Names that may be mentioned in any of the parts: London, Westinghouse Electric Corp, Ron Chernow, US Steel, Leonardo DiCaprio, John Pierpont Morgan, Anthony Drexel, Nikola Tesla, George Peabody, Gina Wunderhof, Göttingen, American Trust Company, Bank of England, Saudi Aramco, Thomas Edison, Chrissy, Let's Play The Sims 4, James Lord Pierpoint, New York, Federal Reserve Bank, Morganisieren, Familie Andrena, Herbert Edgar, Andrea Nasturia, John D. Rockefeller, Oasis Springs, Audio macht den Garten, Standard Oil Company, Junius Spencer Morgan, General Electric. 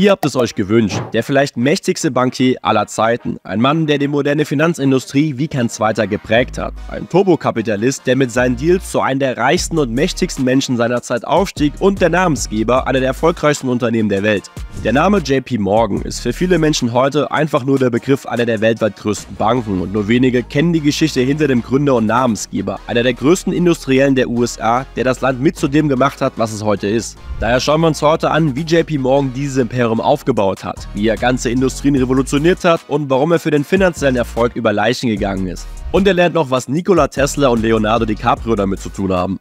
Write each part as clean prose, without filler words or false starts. Ihr habt es euch gewünscht, der vielleicht mächtigste Bankier aller Zeiten, ein Mann, der die moderne Finanzindustrie wie kein zweiter geprägt hat, ein Turbokapitalist, der mit seinen Deals zu einem der reichsten und mächtigsten Menschen seiner Zeit aufstieg und der Namensgeber einer der erfolgreichsten Unternehmen der Welt. Der Name JP Morgan ist für viele Menschen heute einfach nur der Begriff einer der weltweit größten Banken und nur wenige kennen die Geschichte hinter dem Gründer und Namensgeber, einer der größten Industriellen der USA, der das Land mit zu dem gemacht hat, was es heute ist. Daher schauen wir uns heute an, wie JP Morgan dieses Imperium aufgebaut hat, wie er ganze Industrien revolutioniert hat und warum er für den finanziellen Erfolg über Leichen gegangen ist. Und er lernt noch, was Nikola Tesla und Leonardo DiCaprio damit zu tun haben.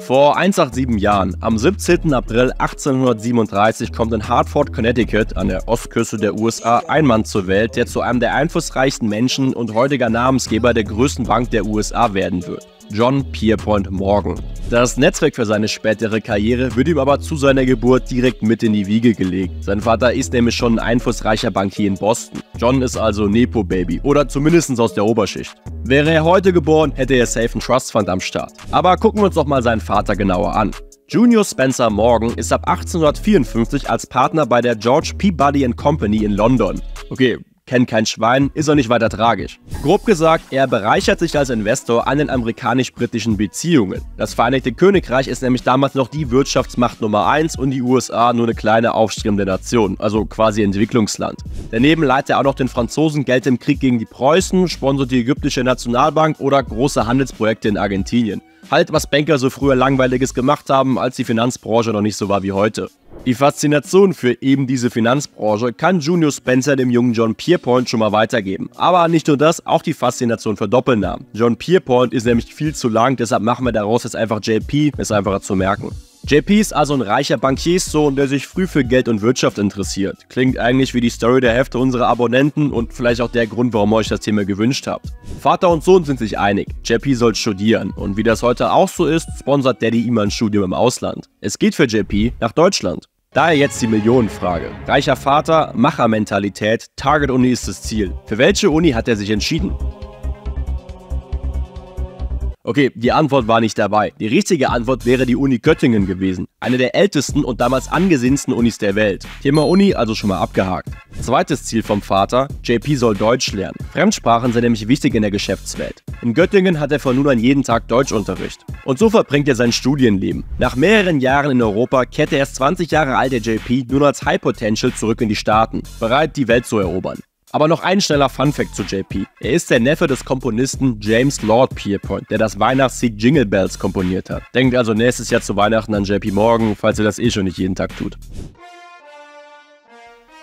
Vor 187 Jahren, am 17. April 1837, kommt in Hartford, Connecticut, an der Ostküste der USA, ein Mann zur Welt, der zu einem der einflussreichsten Menschen und heutiger Namensgeber der größten Bank der USA werden wird. John Pierpont Morgan. Das Netzwerk für seine spätere Karriere wird ihm aber zu seiner Geburt direkt mit in die Wiege gelegt. Sein Vater ist nämlich schon ein einflussreicher Bankier in Boston. John ist also Nepo-Baby oder zumindest aus der Oberschicht. Wäre er heute geboren, hätte er safe einen Trust Fund am Start. Aber gucken wir uns doch mal seinen Vater genauer an. Junius Spencer Morgan ist ab 1854 als Partner bei der George Peabody & Company in London. Okay. Kennt kein Schwein, ist auch nicht weiter tragisch. Grob gesagt, er bereichert sich als Investor an den amerikanisch-britischen Beziehungen. Das Vereinigte Königreich ist nämlich damals noch die Wirtschaftsmacht Nummer 1 und die USA nur eine kleine aufstrebende Nation, also quasi Entwicklungsland. Daneben leiht er auch noch den Franzosen Geld im Krieg gegen die Preußen, sponsert die ägyptische Nationalbank oder große Handelsprojekte in Argentinien. Halt, was Banker so früher Langweiliges gemacht haben, als die Finanzbranche noch nicht so war wie heute. Die Faszination für eben diese Finanzbranche kann Junius Spencer dem jungen John Pierpont schon mal weitergeben. Aber nicht nur das, auch die Faszination für Doppelnamen. John Pierpont ist nämlich viel zu lang, deshalb machen wir daraus jetzt einfach JP, ist einfacher zu merken. JP ist also ein reicher Bankierssohn, der sich früh für Geld und Wirtschaft interessiert. Klingt eigentlich wie die Story der Hälfte unserer Abonnenten und vielleicht auch der Grund, warum ihr euch das Thema gewünscht habt. Vater und Sohn sind sich einig, JP soll studieren und wie das heute auch so ist, sponsert Daddy ihm ein Studium im Ausland. Es geht für JP nach Deutschland. Daher jetzt die Millionenfrage. Reicher Vater, Machermentalität, Target-Uni ist das Ziel. Für welche Uni hat er sich entschieden? Okay, die Antwort war nicht dabei. Die richtige Antwort wäre die Uni Göttingen gewesen. Eine der ältesten und damals angesehensten Unis der Welt. Thema Uni also schon mal abgehakt. Zweites Ziel vom Vater, JP soll Deutsch lernen. Fremdsprachen sind nämlich wichtig in der Geschäftswelt. In Göttingen hat er von nun an jeden Tag Deutschunterricht. Und so verbringt er sein Studienleben. Nach mehreren Jahren in Europa kehrt der erst 20 Jahre alte JP nun als High Potential zurück in die Staaten, bereit, die Welt zu erobern. Aber noch ein schneller Funfact zu JP. Er ist der Neffe des Komponisten James Lord Pierpoint, der das Weihnachtslied Jingle Bells komponiert hat. Denkt also nächstes Jahr zu Weihnachten an JP Morgan, falls ihr das eh schon nicht jeden Tag tut.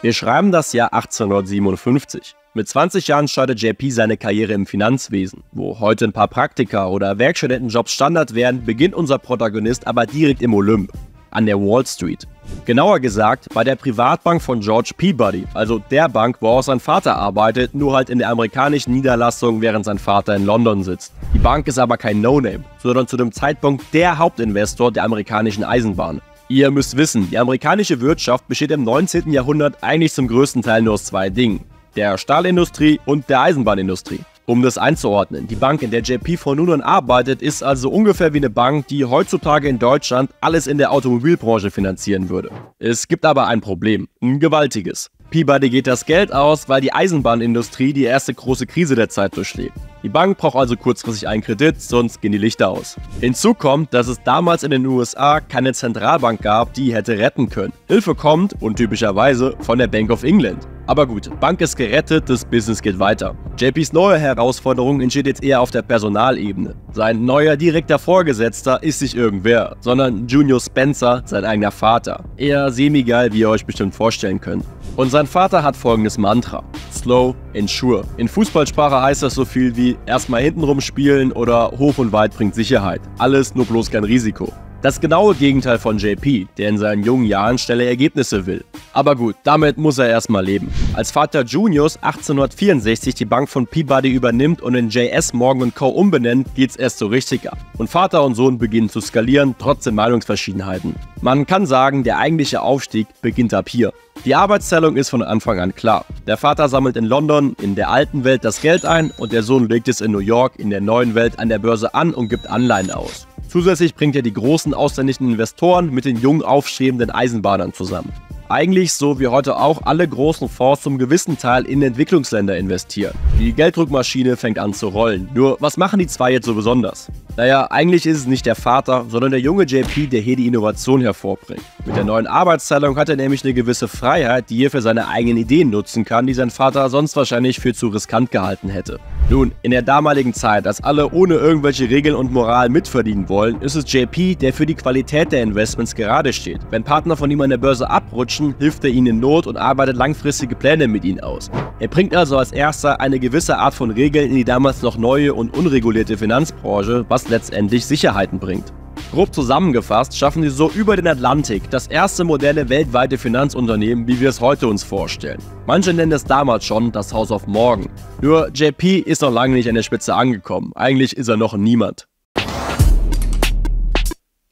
Wir schreiben das Jahr 1857. Mit 20 Jahren startet JP seine Karriere im Finanzwesen. Wo heute ein paar Praktika oder Werkstudentenjobs Standard werden, beginnt unser Protagonist aber direkt im Olymp. An der Wall Street. Genauer gesagt, bei der Privatbank von George Peabody, also der Bank, wo auch sein Vater arbeitet, nur halt in der amerikanischen Niederlassung, während sein Vater in London sitzt. Die Bank ist aber kein No-Name, sondern zu dem Zeitpunkt der Hauptinvestor der amerikanischen Eisenbahn. Ihr müsst wissen, die amerikanische Wirtschaft besteht im 19. Jahrhundert eigentlich zum größten Teil nur aus zwei Dingen, der Stahlindustrie und der Eisenbahnindustrie. Um das einzuordnen, die Bank, in der JP von nun an arbeitet, ist also ungefähr wie eine Bank, die heutzutage in Deutschland alles in der Automobilbranche finanzieren würde. Es gibt aber ein Problem, ein gewaltiges. Peabody geht das Geld aus, weil die Eisenbahnindustrie die erste große Krise der Zeit durchlebt. Die Bank braucht also kurzfristig einen Kredit, sonst gehen die Lichter aus. Hinzu kommt, dass es damals in den USA keine Zentralbank gab, die hätte retten können. Hilfe kommt, und typischerweise, von der Bank of England. Aber gut, Bank ist gerettet, das Business geht weiter. JPs neue Herausforderung entsteht jetzt eher auf der Personalebene. Sein neuer direkter Vorgesetzter ist nicht irgendwer, sondern Junius Spencer, sein eigener Vater. Eher semi-geil, wie ihr euch bestimmt vorstellen könnt. Und sein Vater hat folgendes Mantra: Slow and sure. In Fußballsprache heißt das so viel wie erstmal hintenrum spielen oder hoch und weit bringt Sicherheit. Alles nur bloß kein Risiko. Das genaue Gegenteil von JP, der in seinen jungen Jahren schnelle Ergebnisse will. Aber gut, damit muss er erstmal leben. Als Vater Junius 1864 die Bank von Peabody übernimmt und in JS Morgan Co. umbenennt, geht's erst so richtig ab. Und Vater und Sohn beginnen zu skalieren, trotz der Meinungsverschiedenheiten. Man kann sagen, der eigentliche Aufstieg beginnt ab hier. Die Arbeitsteilung ist von Anfang an klar. Der Vater sammelt in London, in der alten Welt, das Geld ein und der Sohn legt es in New York, in der neuen Welt, an der Börse an und gibt Anleihen aus. Zusätzlich bringt er die großen ausländischen Investoren mit den jungen aufstrebenden Eisenbahnern zusammen. Eigentlich, so wie heute auch, alle großen Fonds zum gewissen Teil in Entwicklungsländer investieren. Die Gelddruckmaschine fängt an zu rollen. Nur, was machen die zwei jetzt so besonders? Naja, eigentlich ist es nicht der Vater, sondern der junge JP, der hier die Innovation hervorbringt. Mit der neuen Arbeitsteilung hat er nämlich eine gewisse Freiheit, die er für seine eigenen Ideen nutzen kann, die sein Vater sonst wahrscheinlich für zu riskant gehalten hätte. Nun, in der damaligen Zeit, als alle ohne irgendwelche Regeln und Moral mitverdienen wollen, ist es JP, der für die Qualität der Investments gerade steht. Wenn Partner von ihm an der Börse abrutschen, hilft er ihnen in Not und arbeitet langfristige Pläne mit ihnen aus. Er bringt also als erster eine gewisse Art von Regeln in die damals noch neue und unregulierte Finanzbranche, was letztendlich Sicherheiten bringt. Grob zusammengefasst schaffen sie so über den Atlantik das erste moderne weltweite Finanzunternehmen, wie wir es heute uns vorstellen. Manche nennen es damals schon das House of Morgan. Nur JP ist noch lange nicht an der Spitze angekommen. Eigentlich ist er noch niemand.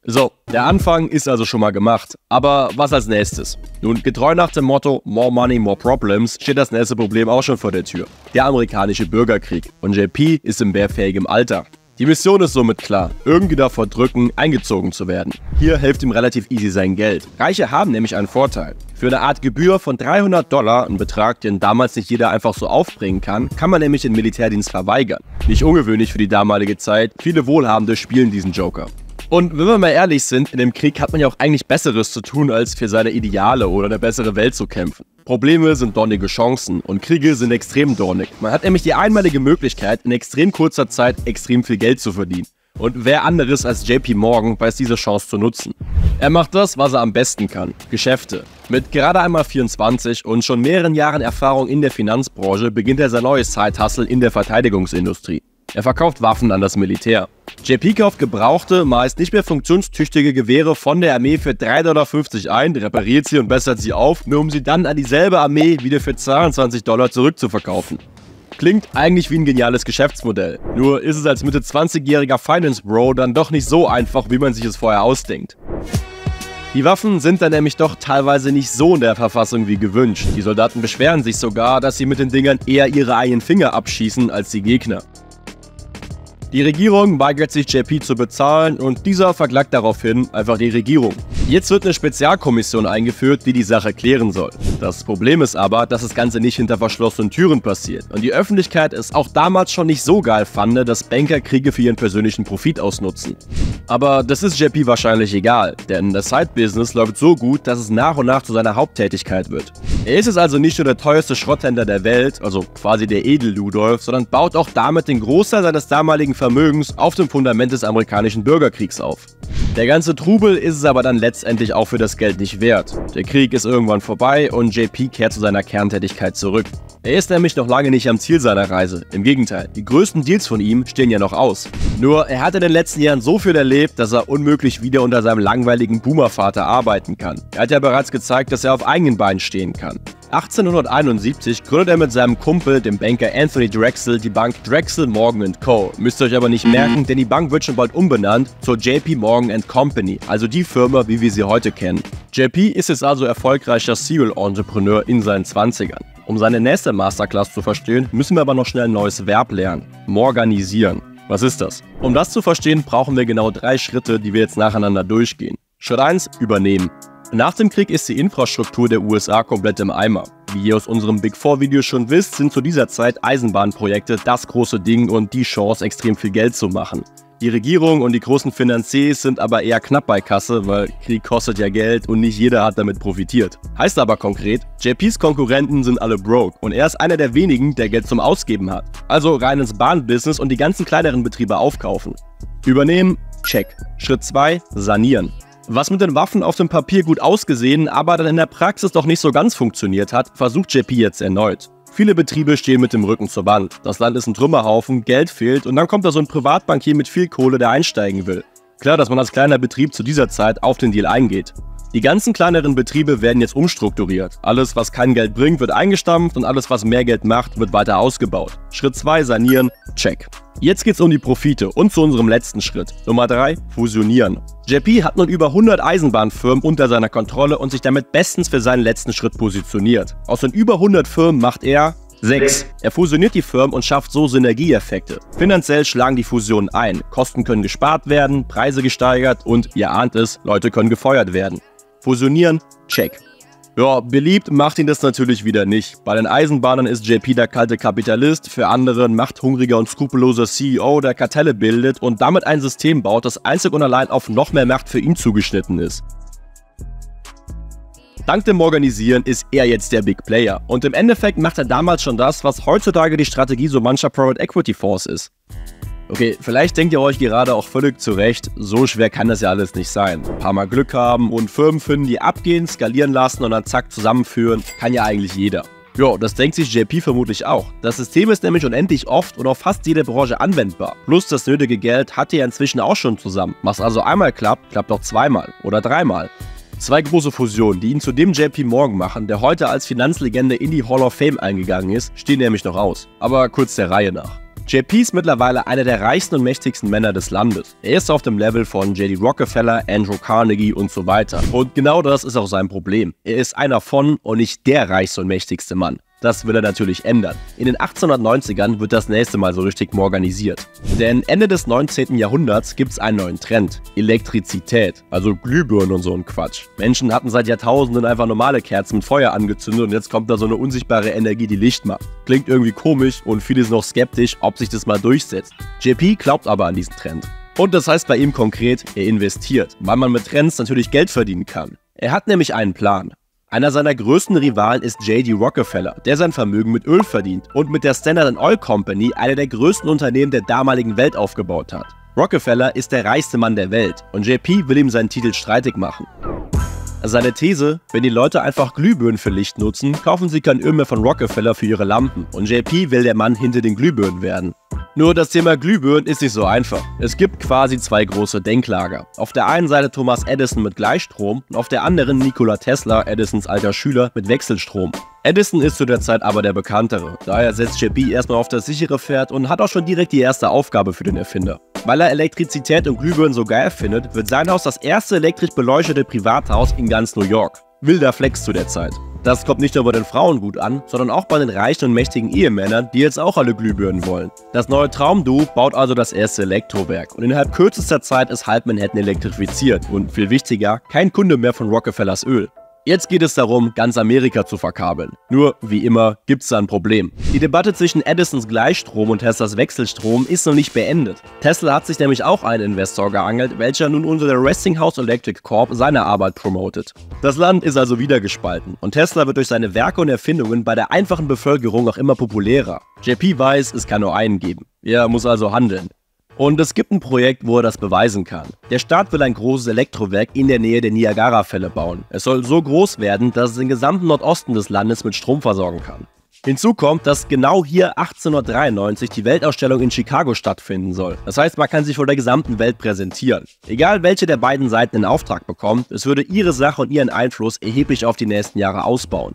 So, der Anfang ist also schon mal gemacht. Aber was als nächstes? Nun, getreu nach dem Motto More Money, More Problems steht das nächste Problem auch schon vor der Tür. Der amerikanische Bürgerkrieg. Und JP ist in wehrfähigem Alter. Die Mission ist somit klar, irgendwie davor drücken, eingezogen zu werden. Hier hilft ihm relativ easy sein Geld. Reiche haben nämlich einen Vorteil. Für eine Art Gebühr von $300, ein Betrag, den damals nicht jeder einfach so aufbringen kann, kann man nämlich den Militärdienst verweigern. Nicht ungewöhnlich für die damalige Zeit, viele Wohlhabende spielen diesen Joker. Und wenn wir mal ehrlich sind, in dem Krieg hat man ja auch eigentlich Besseres zu tun, als für seine Ideale oder eine bessere Welt zu kämpfen. Probleme sind dornige Chancen und Kriege sind extrem dornig. Man hat nämlich die einmalige Möglichkeit, in extrem kurzer Zeit extrem viel Geld zu verdienen. Und wer anderes als JP Morgan weiß diese Chance zu nutzen. Er macht das, was er am besten kann. Geschäfte. Mit gerade einmal 24 und schon mehreren Jahren Erfahrung in der Finanzbranche beginnt er sein neues Side-Hustle in der Verteidigungsindustrie. Er verkauft Waffen an das Militär. JP kauft gebrauchte, meist nicht mehr funktionstüchtige Gewehre von der Armee für $3,50 ein, repariert sie und bessert sie auf, nur um sie dann an dieselbe Armee wieder für $22 zurückzuverkaufen. Klingt eigentlich wie ein geniales Geschäftsmodell. Nur ist es als Mitte-20-jähriger Finance-Bro dann doch nicht so einfach, wie man sich es vorher ausdenkt. Die Waffen sind dann nämlich doch teilweise nicht so in der Verfassung wie gewünscht. Die Soldaten beschweren sich sogar, dass sie mit den Dingern eher ihre eigenen Finger abschießen als die Gegner. Die Regierung weigert sich, JP zu bezahlen und dieser verklagt daraufhin einfach die Regierung. Jetzt wird eine Spezialkommission eingeführt, die die Sache klären soll. Das Problem ist aber, dass das Ganze nicht hinter verschlossenen Türen passiert und die Öffentlichkeit es auch damals schon nicht so geil fand, dass Banker Kriege für ihren persönlichen Profit ausnutzen. Aber das ist JP wahrscheinlich egal, denn das Side-Business läuft so gut, dass es nach und nach zu seiner Haupttätigkeit wird. Er ist es also nicht nur der teuerste Schrotthändler der Welt, also quasi der Edel-Ludolf, sondern baut auch damit den Großteil seines damaligen Vermögens auf dem Fundament des amerikanischen Bürgerkriegs auf. Der ganze Trubel ist es aber dann letztendlich auch für das Geld nicht wert. Der Krieg ist irgendwann vorbei und JP kehrt zu seiner Kerntätigkeit zurück. Er ist nämlich noch lange nicht am Ziel seiner Reise. Im Gegenteil, die größten Deals von ihm stehen ja noch aus. Nur, er hat in den letzten Jahren so viel erlebt, dass er unmöglich wieder unter seinem langweiligen Boomer-Vater arbeiten kann. Er hat ja bereits gezeigt, dass er auf eigenen Beinen stehen kann. 1871 gründet er mit seinem Kumpel, dem Banker Anthony Drexel, die Bank Drexel Morgan & Co. Müsst ihr euch aber nicht merken, denn die Bank wird schon bald umbenannt zur JP Morgan & Company, also die Firma, wie wir sie heute kennen. JP ist jetzt also erfolgreicher Serial-Entrepreneur in seinen 20ern. Um seine nächste Masterclass zu verstehen, müssen wir aber noch schnell ein neues Verb lernen: Morganisieren. Was ist das? Um das zu verstehen, brauchen wir genau 3 Schritte, die wir jetzt nacheinander durchgehen. Schritt 1: Übernehmen. Nach dem Krieg ist die Infrastruktur der USA komplett im Eimer. Wie ihr aus unserem Big Four-Video schon wisst, sind zu dieser Zeit Eisenbahnprojekte das große Ding und die Chance, extrem viel Geld zu machen. Die Regierung und die großen Finanziers sind aber eher knapp bei Kasse, weil Krieg kostet ja Geld und nicht jeder hat damit profitiert. Heißt aber konkret, JPs Konkurrenten sind alle broke und er ist einer der wenigen, der Geld zum Ausgeben hat. Also rein ins Bahnbusiness und die ganzen kleineren Betriebe aufkaufen. Übernehmen, check. Schritt 2, sanieren. Was mit den Waffen auf dem Papier gut ausgesehen, aber dann in der Praxis doch nicht so ganz funktioniert hat, versucht JP jetzt erneut. Viele Betriebe stehen mit dem Rücken zur Wand. Das Land ist ein Trümmerhaufen, Geld fehlt und dann kommt da so ein Privatbankier mit viel Kohle, der einsteigen will. Klar, dass man als kleiner Betrieb zu dieser Zeit auf den Deal eingeht. Die ganzen kleineren Betriebe werden jetzt umstrukturiert. Alles, was kein Geld bringt, wird eingestampft und alles, was mehr Geld macht, wird weiter ausgebaut. Schritt 2, sanieren, check. Jetzt geht's um die Profite und zu unserem letzten Schritt. Nummer 3, fusionieren. JP hat nun über 100 Eisenbahnfirmen unter seiner Kontrolle und sich damit bestens für seinen letzten Schritt positioniert. Aus den über 100 Firmen macht er 6. Er fusioniert die Firmen und schafft so Synergieeffekte. Finanziell schlagen die Fusionen ein, Kosten können gespart werden, Preise gesteigert und, ihr ahnt es, Leute können gefeuert werden. Fusionieren? Check. Ja, beliebt macht ihn das natürlich wieder nicht. Bei den Eisenbahnern ist JP der kalte Kapitalist, für andere ein machthungriger und skrupelloser CEO, der Kartelle bildet und damit ein System baut, das einzig und allein auf noch mehr Macht für ihn zugeschnitten ist. Dank dem Morganisieren ist er jetzt der Big Player und im Endeffekt macht er damals schon das, was heutzutage die Strategie so mancher Private Equity Fonds ist. Okay, vielleicht denkt ihr euch gerade auch völlig zu Recht, so schwer kann das ja alles nicht sein. Ein paar Mal Glück haben und Firmen finden, die abgehen, skalieren lassen und dann zack zusammenführen, kann ja eigentlich jeder. Jo, das denkt sich JP vermutlich auch. Das System ist nämlich unendlich oft und auf fast jede Branche anwendbar. Plus das nötige Geld hat er inzwischen auch schon zusammen. Was also einmal klappt, klappt auch zweimal oder dreimal. Zwei große Fusionen, die ihn zu dem JP Morgan machen, der heute als Finanzlegende in die Hall of Fame eingegangen ist, stehen nämlich noch aus. Aber kurz der Reihe nach. JP ist mittlerweile einer der reichsten und mächtigsten Männer des Landes. Er ist auf dem Level von J.D. Rockefeller, Andrew Carnegie und so weiter. Und genau das ist auch sein Problem. Er ist einer von und nicht der reichste und mächtigste Mann. Das will er natürlich ändern. In den 1890ern wird das nächste Mal so richtig morganisiert. Denn Ende des 19. Jahrhunderts gibt es einen neuen Trend. Elektrizität, also Glühbirnen und so ein Quatsch. Menschen hatten seit Jahrtausenden einfach normale Kerzen mit Feuer angezündet und jetzt kommt da so eine unsichtbare Energie, die Licht macht. Klingt irgendwie komisch und viele sind noch skeptisch, ob sich das mal durchsetzt. JP glaubt aber an diesen Trend. Und das heißt bei ihm konkret, er investiert, weil man mit Trends natürlich Geld verdienen kann. Er hat nämlich einen Plan. Einer seiner größten Rivalen ist J.D. Rockefeller, der sein Vermögen mit Öl verdient und mit der Standard Oil Company einer der größten Unternehmen der damaligen Welt aufgebaut hat. Rockefeller ist der reichste Mann der Welt und JP will ihm seinen Titel streitig machen. Seine These, wenn die Leute einfach Glühbirnen für Licht nutzen, kaufen sie kein Öl mehr von Rockefeller für ihre Lampen und JP will der Mann hinter den Glühbirnen werden. Nur das Thema Glühbirnen ist nicht so einfach. Es gibt quasi zwei große Denklager. Auf der einen Seite Thomas Edison mit Gleichstrom und auf der anderen Nikola Tesla, Edisons alter Schüler, mit Wechselstrom. Edison ist zu der Zeit aber der bekanntere, daher setzt JP erstmal auf das sichere Pferd und hat auch schon direkt die erste Aufgabe für den Erfinder. Weil er Elektrizität und Glühbirnen so geil findet, wird sein Haus das erste elektrisch beleuchtete Privathaus in ganz New York. Wilder Flex zu der Zeit. Das kommt nicht nur bei den Frauen gut an, sondern auch bei den reichen und mächtigen Ehemännern, die jetzt auch alle Glühbirnen wollen. Das neue Traumduo baut also das erste Elektrowerk und innerhalb kürzester Zeit ist halb Manhattan elektrifiziert und viel wichtiger, kein Kunde mehr von Rockefellers Öl. Jetzt geht es darum, ganz Amerika zu verkabeln. Nur, wie immer, gibt's da ein Problem. Die Debatte zwischen Edisons Gleichstrom und Teslas Wechselstrom ist noch nicht beendet. Tesla hat sich nämlich auch einen Investor geangelt, welcher nun unter der Westinghouse Electric Corp seine Arbeit promotet. Das Land ist also wieder gespalten und Tesla wird durch seine Werke und Erfindungen bei der einfachen Bevölkerung auch immer populärer. JP weiß, es kann nur einen geben. Er muss also handeln. Und es gibt ein Projekt, wo er das beweisen kann. Der Staat will ein großes Elektrowerk in der Nähe der Niagara-Fälle bauen. Es soll so groß werden, dass es den gesamten Nordosten des Landes mit Strom versorgen kann. Hinzu kommt, dass genau hier 1893 die Weltausstellung in Chicago stattfinden soll. Das heißt, man kann sich vor der gesamten Welt präsentieren. Egal welche der beiden Seiten in Auftrag bekommt, es würde ihre Sache und ihren Einfluss erheblich auf die nächsten Jahre ausbauen.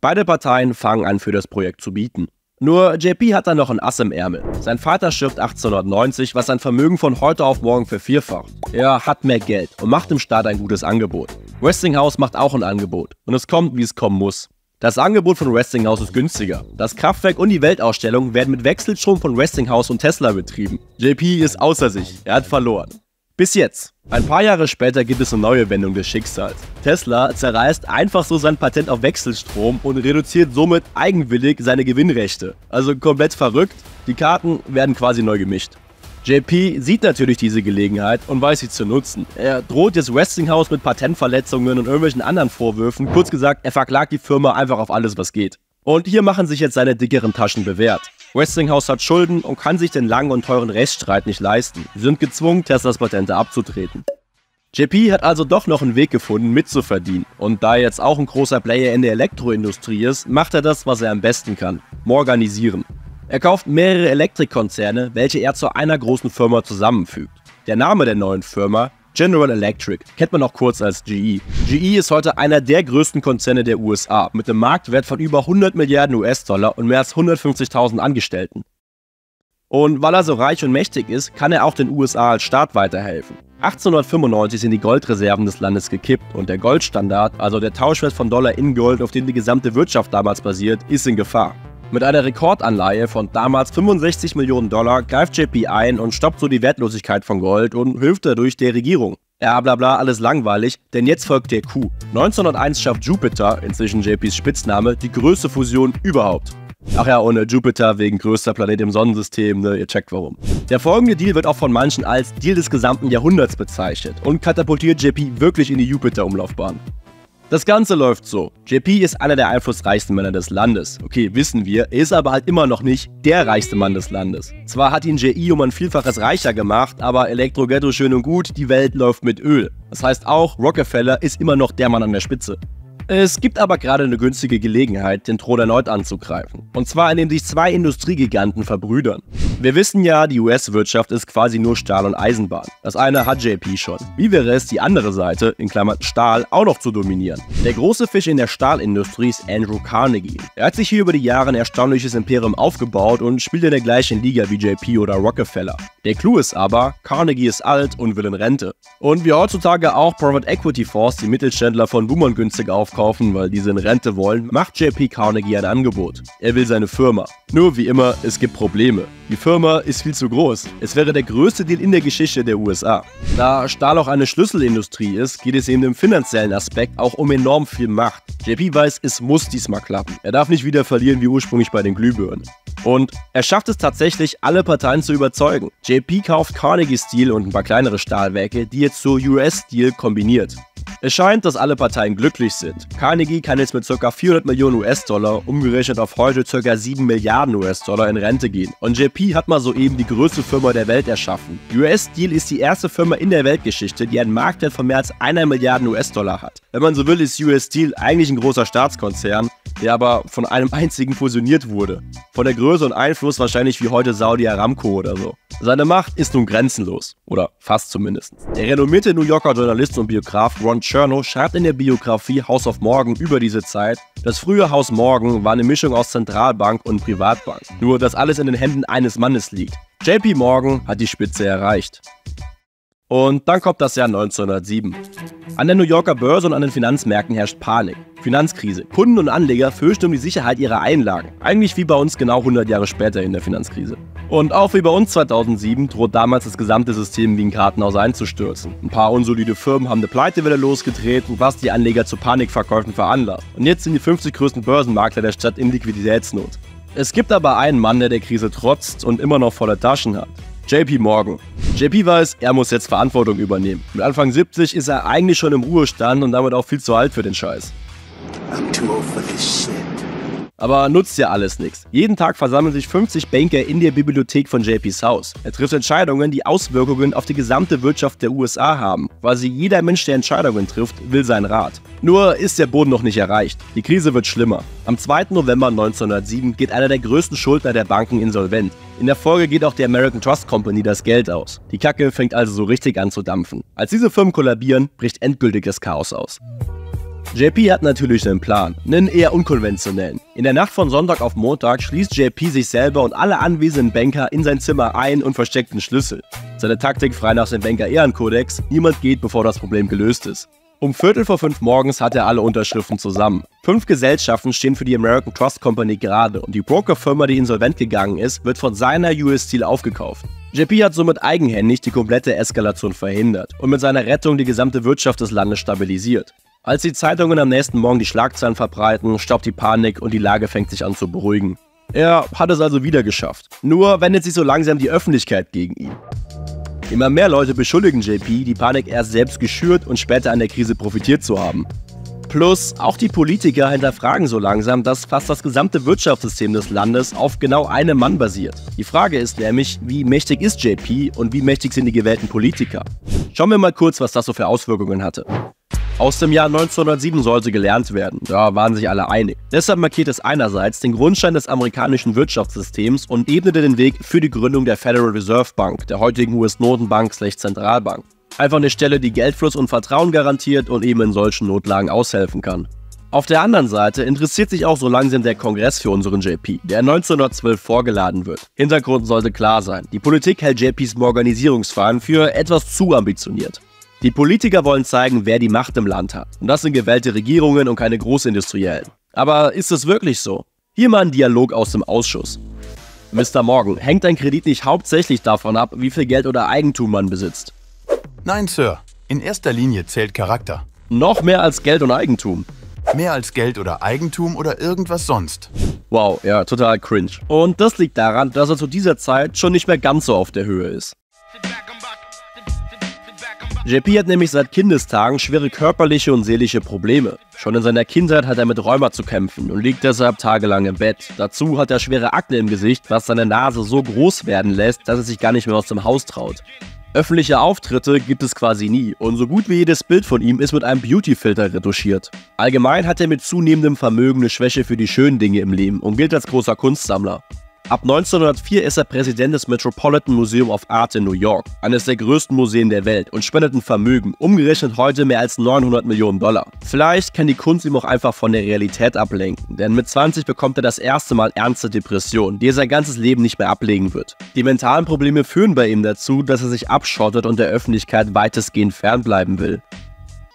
Beide Parteien fangen an, für das Projekt zu bieten. Nur JP hat da noch ein Ass im Ärmel. Sein Vater stirbt 1890, was sein Vermögen von heute auf morgen vervierfacht. Er hat mehr Geld und macht dem Staat ein gutes Angebot. Westinghouse macht auch ein Angebot und es kommt, wie es kommen muss. Das Angebot von Westinghouse ist günstiger. Das Kraftwerk und die Weltausstellung werden mit Wechselstrom von Westinghouse und Tesla betrieben. JP ist außer sich, er hat verloren. Bis jetzt. Ein paar Jahre später gibt es eine neue Wendung des Schicksals. Tesla zerreißt einfach so sein Patent auf Wechselstrom und reduziert somit eigenwillig seine Gewinnrechte. Also komplett verrückt, die Karten werden quasi neu gemischt. JP sieht natürlich diese Gelegenheit und weiß sie zu nutzen. Er droht jetzt Westinghouse mit Patentverletzungen und irgendwelchen anderen Vorwürfen. Kurz gesagt, er verklagt die Firma einfach auf alles, was geht. Und hier machen sich jetzt seine dickeren Taschen bewährt. Westinghouse hat Schulden und kann sich den langen und teuren Rechtsstreit nicht leisten. Sie sind gezwungen, Teslas Patente abzutreten. JP hat also doch noch einen Weg gefunden, mitzuverdienen. Und da er jetzt auch ein großer Player in der Elektroindustrie ist, macht er das, was er am besten kann: Morganisieren. Er kauft mehrere Elektrikkonzerne, welche er zu einer großen Firma zusammenfügt. Der Name der neuen Firma: General Electric, kennt man auch kurz als GE. GE ist heute einer der größten Konzerne der USA, mit einem Marktwert von über 100 Milliarden US-Dollar und mehr als 150.000 Angestellten. Und weil er so reich und mächtig ist, kann er auch den USA als Staat weiterhelfen. 1895 sind die Goldreserven des Landes gekippt und der Goldstandard, also der Tauschwert von Dollar in Gold, auf dem die gesamte Wirtschaft damals basiert, ist in Gefahr. Mit einer Rekordanleihe von damals 65 Millionen Dollar greift JP ein und stoppt so die Wertlosigkeit von Gold und hilft dadurch der Regierung. Ja, bla bla, alles langweilig, denn jetzt folgt der Coup. 1901 schafft Jupiter, inzwischen JPs Spitzname, die größte Fusion überhaupt. Ach ja, ohne Jupiter wegen größter Planet im Sonnensystem, ne, ihr checkt warum. Der folgende Deal wird auch von manchen als Deal des gesamten Jahrhunderts bezeichnet und katapultiert JP wirklich in die Jupiter-Umlaufbahn. Das Ganze läuft so. JP ist einer der einflussreichsten Männer des Landes. Okay, wissen wir, er ist aber halt immer noch nicht der reichste Mann des Landes. Zwar hat ihn J.E. um ein Vielfaches reicher gemacht, aber Elektro-Ghetto schön und gut, die Welt läuft mit Öl. Das heißt auch, Rockefeller ist immer noch der Mann an der Spitze. Es gibt aber gerade eine günstige Gelegenheit, den Thron erneut anzugreifen. Und zwar, indem sich zwei Industriegiganten verbrüdern. Wir wissen ja, die US-Wirtschaft ist quasi nur Stahl und Eisenbahn. Das eine hat JP schon. Wie wäre es, die andere Seite, in Klammern Stahl, auch noch zu dominieren? Der große Fisch in der Stahlindustrie ist Andrew Carnegie. Er hat sich hier über die Jahre ein erstaunliches Imperium aufgebaut und spielt in der gleichen Liga wie JP oder Rockefeller. Der Clou ist aber, Carnegie ist alt und will in Rente. Und wie heutzutage auch Private Equity Fonds die Mittelständler von Boomern günstig aufkaufen, weil diese in Rente wollen, macht JP Carnegie ein Angebot. Er will seine Firma. Nur wie immer, es gibt Probleme. Die Firma ist viel zu groß. Es wäre der größte Deal in der Geschichte der USA. Da Stahl auch eine Schlüsselindustrie ist, geht es neben dem finanziellen Aspekt auch um enorm viel Macht. JP weiß, es muss diesmal klappen. Er darf nicht wieder verlieren wie ursprünglich bei den Glühbirnen. Und er schafft es tatsächlich, alle Parteien zu überzeugen. JP kauft Carnegie Steel und ein paar kleinere Stahlwerke, die jetzt zu US Steel kombiniert. Es scheint, dass alle Parteien glücklich sind. Carnegie kann jetzt mit ca. 400 Millionen US-Dollar, umgerechnet auf heute ca. 7 Milliarden US-Dollar in Rente gehen. Und JP hat mal soeben die größte Firma der Welt erschaffen. US Steel ist die erste Firma in der Weltgeschichte, die einen Marktwert von mehr als 1 Milliarde US-Dollar hat. Wenn man so will, ist US Steel eigentlich ein großer Staatskonzern, der aber von einem einzigen fusioniert wurde. Von der Größe und Einfluss wahrscheinlich wie heute Saudi Aramco oder so. Seine Macht ist nun grenzenlos. Oder fast zumindest. Der renommierte New Yorker Journalist und Biograf Ron Chernow schreibt in der Biografie House of Morgan über diese Zeit, das frühe Haus Morgan war eine Mischung aus Zentralbank und Privatbank. Nur, dass alles in den Händen eines Mannes liegt. JP Morgan hat die Spitze erreicht. Und dann kommt das Jahr 1907. An der New Yorker Börse und an den Finanzmärkten herrscht Panik. Finanzkrise. Kunden und Anleger fürchten um die Sicherheit ihrer Einlagen. Eigentlich wie bei uns genau 100 Jahre später in der Finanzkrise. Und auch wie bei uns 2007 droht damals das gesamte System wie ein Kartenhaus einzustürzen. Ein paar unsolide Firmen haben eine Pleitewelle losgedreht, was die Anleger zu Panikverkäufen veranlasst. Und jetzt sind die 50 größten Börsenmakler der Stadt in Liquiditätsnot. Es gibt aber einen Mann, der Krise trotzt und immer noch volle Taschen hat. JP Morgan. JP weiß, er muss jetzt Verantwortung übernehmen. Mit Anfang 70 ist er eigentlich schon im Ruhestand und damit auch viel zu alt für den Scheiß. I'm too old for this shit. Aber nutzt ja alles nichts. Jeden Tag versammeln sich 50 Banker in der Bibliothek von JPs Haus. Er trifft Entscheidungen, die Auswirkungen auf die gesamte Wirtschaft der USA haben. Quasi jeder Mensch, der Entscheidungen trifft, will seinen Rat. Nur ist der Boden noch nicht erreicht. Die Krise wird schlimmer. Am 2. November 1907 geht einer der größten Schuldner der Banken insolvent. In der Folge geht auch der American Trust Company das Geld aus. Die Kacke fängt also so richtig an zu dampfen. Als diese Firmen kollabieren, bricht endgültig das Chaos aus. JP hat natürlich einen Plan, einen eher unkonventionellen. In der Nacht von Sonntag auf Montag schließt JP sich selber und alle anwesenden Banker in sein Zimmer ein und versteckt einen Schlüssel. Seine Taktik frei nach dem Banker-Ehrenkodex, niemand geht, bevor das Problem gelöst ist. Um 4:45 morgens hat er alle Unterschriften zusammen. 5 Gesellschaften stehen für die American Trust Company gerade und die Brokerfirma, die insolvent gegangen ist, wird von seiner US Steel aufgekauft. JP hat somit eigenhändig die komplette Eskalation verhindert und mit seiner Rettung die gesamte Wirtschaft des Landes stabilisiert. Als die Zeitungen am nächsten Morgen die Schlagzeilen verbreiten, stoppt die Panik und die Lage fängt sich an zu beruhigen. Er hat es also wieder geschafft. Nur wendet sich so langsam die Öffentlichkeit gegen ihn. Immer mehr Leute beschuldigen JP, die Panik erst selbst geschürt und später an der Krise profitiert zu haben. Plus, auch die Politiker hinterfragen so langsam, dass fast das gesamte Wirtschaftssystem des Landes auf genau einem Mann basiert. Die Frage ist nämlich, wie mächtig ist JP und wie mächtig sind die gewählten Politiker? Schauen wir mal kurz, was das so für Auswirkungen hatte. Aus dem Jahr 1907 soll sie gelernt werden, da waren sich alle einig. Deshalb markiert es einerseits den Grundstein des amerikanischen Wirtschaftssystems und ebnete den Weg für die Gründung der Federal Reserve Bank, der heutigen US-Notenbank/Zentralbank. Einfach eine Stelle, die Geldfluss und Vertrauen garantiert und eben in solchen Notlagen aushelfen kann. Auf der anderen Seite interessiert sich auch so langsam der Kongress für unseren JP, der 1912 vorgeladen wird. Hintergrund sollte klar sein, die Politik hält JPs Morganisierungsfahren für etwas zu ambitioniert. Die Politiker wollen zeigen, wer die Macht im Land hat. Und das sind gewählte Regierungen und keine Großindustriellen. Aber ist es wirklich so? Hier mal ein Dialog aus dem Ausschuss. Mr. Morgan, hängt ein Kredit nicht hauptsächlich davon ab, wie viel Geld oder Eigentum man besitzt? Nein, Sir. In erster Linie zählt Charakter. Noch mehr als Geld und Eigentum. Mehr als Geld oder Eigentum oder irgendwas sonst. Wow, ja, total cringe. Und das liegt daran, dass er zu dieser Zeit schon nicht mehr ganz so auf der Höhe ist. JP hat nämlich seit Kindestagen schwere körperliche und seelische Probleme. Schon in seiner Kindheit hat er mit Rheuma zu kämpfen und liegt deshalb tagelang im Bett. Dazu hat er schwere Akne im Gesicht, was seine Nase so groß werden lässt, dass er sich gar nicht mehr aus dem Haus traut. Öffentliche Auftritte gibt es quasi nie und so gut wie jedes Bild von ihm ist mit einem Beauty-Filter retuschiert. Allgemein hat er mit zunehmendem Vermögen eine Schwäche für die schönen Dinge im Leben und gilt als großer Kunstsammler. Ab 1904 ist er Präsident des Metropolitan Museum of Art in New York, eines der größten Museen der Welt, und spendet ein Vermögen, umgerechnet heute mehr als 900 Millionen Dollar. Vielleicht kann die Kunst ihm auch einfach von der Realität ablenken, denn mit 20 bekommt er das erste Mal ernste Depressionen, die er sein ganzes Leben nicht mehr ablegen wird. Die mentalen Probleme führen bei ihm dazu, dass er sich abschottet und der Öffentlichkeit weitestgehend fernbleiben will.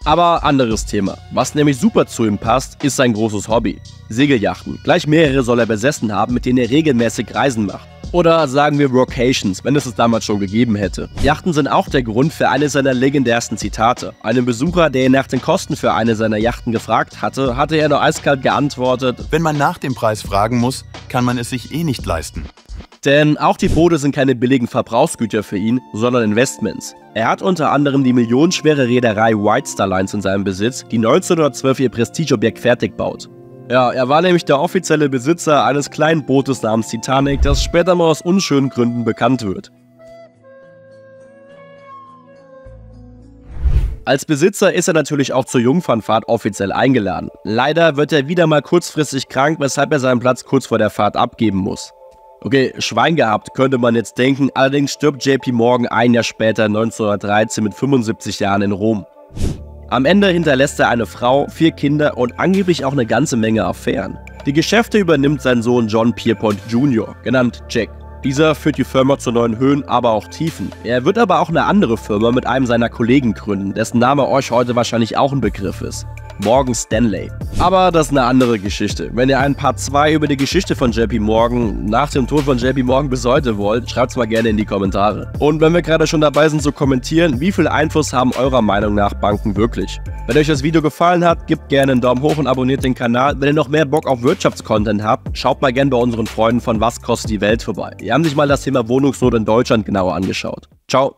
Aber anderes Thema. Was nämlich super zu ihm passt, ist sein großes Hobby. Segeljachten. Gleich mehrere soll er besessen haben, mit denen er regelmäßig Reisen macht. Oder sagen wir Workations, wenn es damals schon gegeben hätte. Yachten sind auch der Grund für eines seiner legendärsten Zitate. Einem Besucher, der ihn nach den Kosten für eine seiner Yachten gefragt hatte, hatte er nur eiskalt geantwortet: Wenn man nach dem Preis fragen muss, kann man es sich eh nicht leisten. Denn auch die Boote sind keine billigen Verbrauchsgüter für ihn, sondern Investments. Er hat unter anderem die millionenschwere Reederei White Star Lines in seinem Besitz, die 1912 ihr Prestigeobjekt fertig baut. Ja, er war nämlich der offizielle Besitzer eines kleinen Bootes namens Titanic, das später mal aus unschönen Gründen bekannt wird. Als Besitzer ist er natürlich auch zur Jungfernfahrt offiziell eingeladen. Leider wird er wieder mal kurzfristig krank, weshalb er seinen Platz kurz vor der Fahrt abgeben muss. Okay, Schwein gehabt, könnte man jetzt denken, allerdings stirbt JP Morgan ein Jahr später, 1913, mit 75 Jahren in Rom. Am Ende hinterlässt er eine Frau, 4 Kinder und angeblich auch eine ganze Menge Affären. Die Geschäfte übernimmt sein Sohn John Pierpont Jr., genannt Jack. Dieser führt die Firma zu neuen Höhen, aber auch Tiefen. Er wird aber auch eine andere Firma mit einem seiner Kollegen gründen, dessen Name euch heute wahrscheinlich auch ein Begriff ist. Morgan Stanley. Aber das ist eine andere Geschichte. Wenn ihr ein Part 2 über die Geschichte von JP Morgan nach dem Tod von JP Morgan bis heute wollt, schreibt's mal gerne in die Kommentare. Und wenn wir gerade schon dabei sind zu kommentieren, wie viel Einfluss haben eurer Meinung nach Banken wirklich? Wenn euch das Video gefallen hat, gebt gerne einen Daumen hoch und abonniert den Kanal. Wenn ihr noch mehr Bock auf Wirtschaftscontent habt, schaut mal gerne bei unseren Freunden von Was kostet die Welt vorbei. Die haben sich mal das Thema Wohnungsnot in Deutschland genauer angeschaut. Ciao!